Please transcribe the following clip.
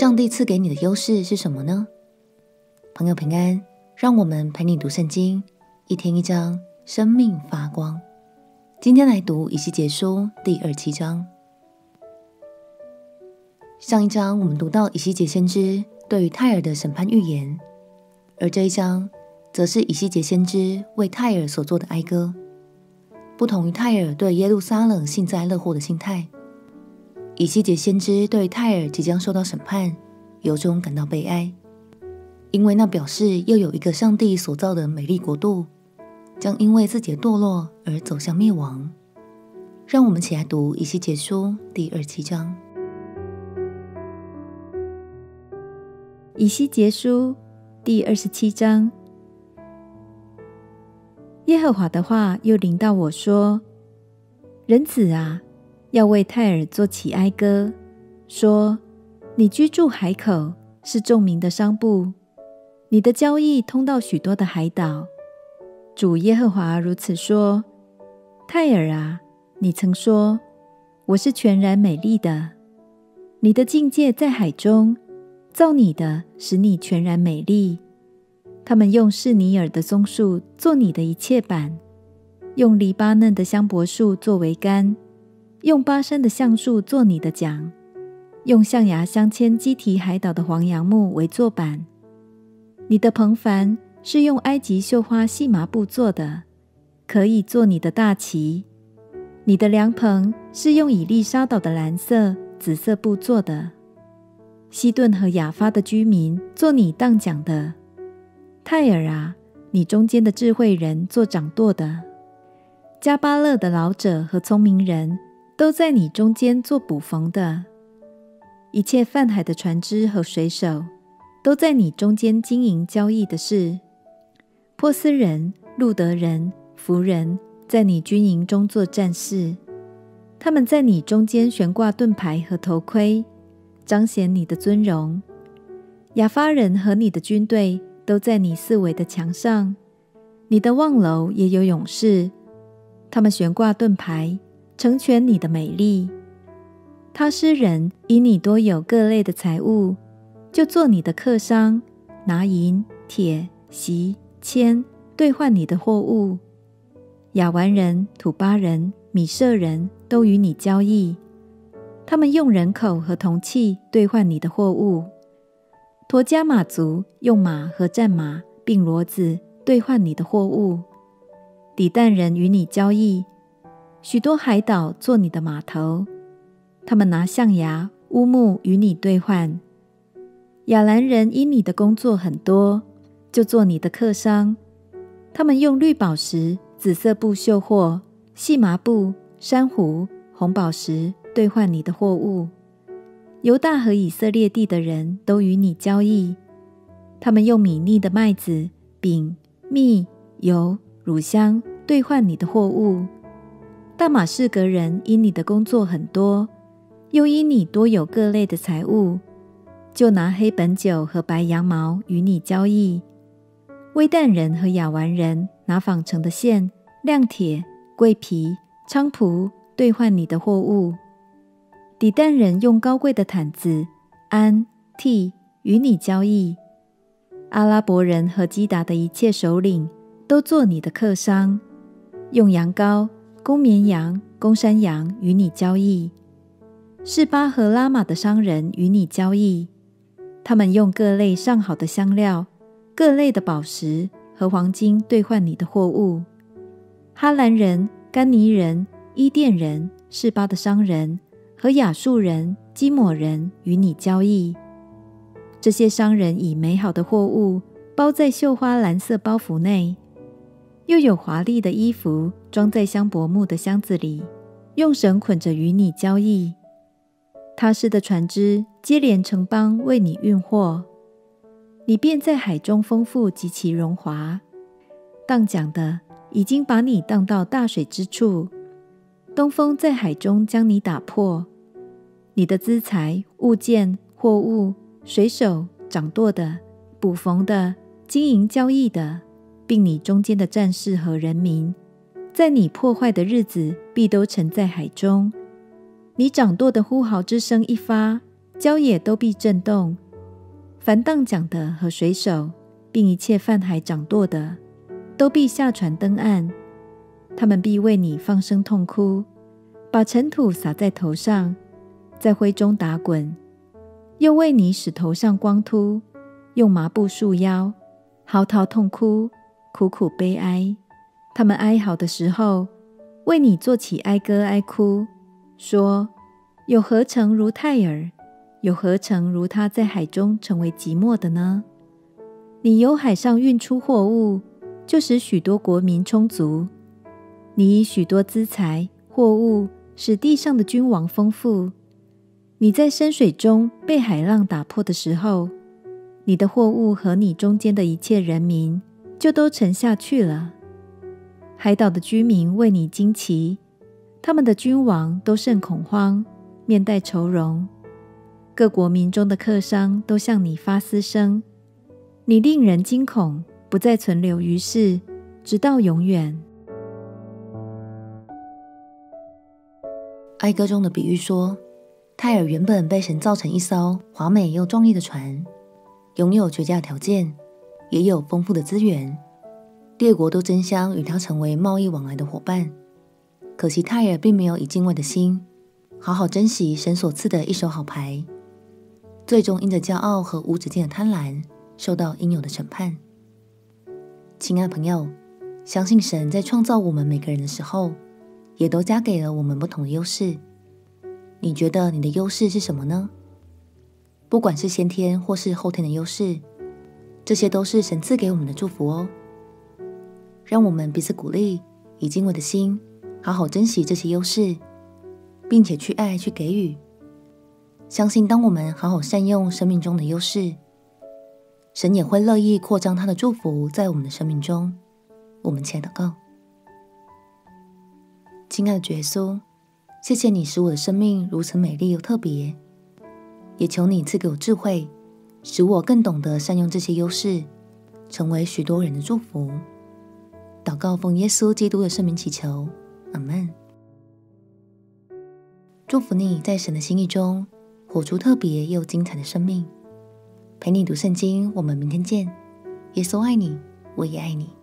上帝赐给你的优势是什么呢？朋友平安，让我们陪你读圣经，一天一章，生命发光。今天来读以西结书第27章。上一章我们读到以西结先知对于泰尔的审判预言，而这一章则是以西结先知为泰尔所做的哀歌。不同于泰尔对耶路撒冷幸灾乐祸的心态，以西结先知对泰尔即将受到审判由衷感到悲哀，因为那表示又有一个上帝所造的美丽国度将因为自己的堕落而走向灭亡。让我们起来读以西结书第27章。以西结书第27章。耶和华的话又临到我说：人子啊，要为泰尔作起哀歌，说：你居住海口，是众民的商埠，你的交易通到许多的海岛。主耶和华如此说：泰尔啊，你曾说我是全然美丽的，你的境界在海中，造你的使你全然美丽。他们用示尼尔的松树做你的一切板，用黎巴嫩的香柏树作为杆，用巴珊的橡树做你的桨，用象牙镶嵌基提海岛的黄杨木为作板。你的篷帆是用埃及绣花细麻布做的，可以做你的大旗。你的凉棚是用以利沙岛的蓝色、紫色布做的。西顿和雅发的居民做你当讲的。泰尔啊，你中间的智慧人做掌舵的，加巴勒的老者和聪明人都在你中间做捕缝的。一切泛海的船只和水手都在你中间经营交易的事。波斯人、路德人、弗人在你军营中做战士，他们在你中间悬挂盾牌和头盔，彰显你的尊荣。亚发人和你的军队都在你四围的墙上，你的望楼也有勇士，他们悬挂盾牌，成全你的美丽。他施人以你多有各类的财物，就做你的客商，拿银、铁、席、铅兑换你的货物。雅完人、土巴人、米舍人都与你交易，他们用人口和铜器兑换你的货物。陀迦马族用马和战马并骡子兑换你的货物。底但人与你交易，许多海岛做你的码头，他们拿象牙、乌木与你兑换。亚兰人因你的工作很多，就做你的客商，他们用绿宝石、紫色布绣货、细麻布、珊瑚、红宝石兑换你的货物。犹大和以色列地的人都与你交易，他们用米粒的麦子、饼、蜜、油、乳香兑换你的货物。大马士革人因你的工作很多，又因你多有各类的财物，就拿黑本酒和白羊毛与你交易。微但人和雅完人拿纺成的线、亮铁、桂皮、菖蒲兑换你的货物。底但人用高贵的毯子、鞍、屉与你交易。阿拉伯人和基达的一切首领都做你的客商，用羊羔、公绵羊、公山羊与你交易。示巴和拉玛的商人与你交易，他们用各类上好的香料、各类的宝石和黄金兑换你的货物。哈兰人、甘尼人、伊甸人、示巴的商人和亚述人、基抹人与你交易。这些商人以美好的货物包在绣花蓝色包袱内，又有华丽的衣服装在香柏木的箱子里，用绳捆着与你交易。他施的船只接连城邦为你运货，你便在海中丰富极其荣华。荡桨的已经把你荡到大水之处，东风在海中将你打破。你的资财、物件、货物、水手、掌舵的、捕缝的、经营交易的，并你中间的战士和人民，在你破坏的日子必都沉在海中。你掌舵的呼号之声一发，郊野都必震动，凡荡桨的和水手，并一切泛海掌舵的，都必下船登岸。他们必为你放声痛哭，把尘土撒在头上，在灰中打滚，又为你使头上光秃，用麻布束腰，嚎啕痛哭，苦苦悲哀。他们哀嚎的时候，为你作起哀歌哀哭，说：有何城如泰尔？有何城如他在海中成为寂寞的呢？你由海上运出货物，就使许多国民充足；你以许多资财、货物，使地上的君王丰富。你在深水中被海浪打破的时候，你的货物和你中间的一切人民就都沉下去了。海岛的居民为你惊奇，他们的君王都甚恐慌，面带愁容。各国民中的客商都向你发嘶声，你令人惊恐，不再存留于世，直到永远。哀歌中的比喻说，泰尔原本被神造成一艘华美又壮丽的船，拥有绝佳条件，也有丰富的资源，列国都争相与他成为贸易往来的伙伴。可惜泰尔并没有以敬畏的心，好好珍惜神所赐的一手好牌，最终因着骄傲和无止境的贪婪，受到应有的审判。亲爱朋友，相信神在创造我们每个人的时候，也都加给了我们不同的优势。你觉得你的优势是什么呢？不管是先天或是后天的优势，这些都是神赐给我们的祝福哦。让我们彼此鼓励，以敬畏的心，好好珍惜这些优势，并且去爱、去给予。相信当我们好好善用生命中的优势，神也会乐意扩张他的祝福在我们的生命中。我们亲爱的祷告，亲爱的耶稣，谢谢你使我的生命如此美丽又特别，也求你赐给我智慧，使我更懂得善用这些优势，成为许多人的祝福。祷告奉耶稣基督的圣名祈求，阿们。祝福你在神的心意中活出特别又精彩的生命。陪你读圣经，我们明天见。耶稣爱你，我也爱你。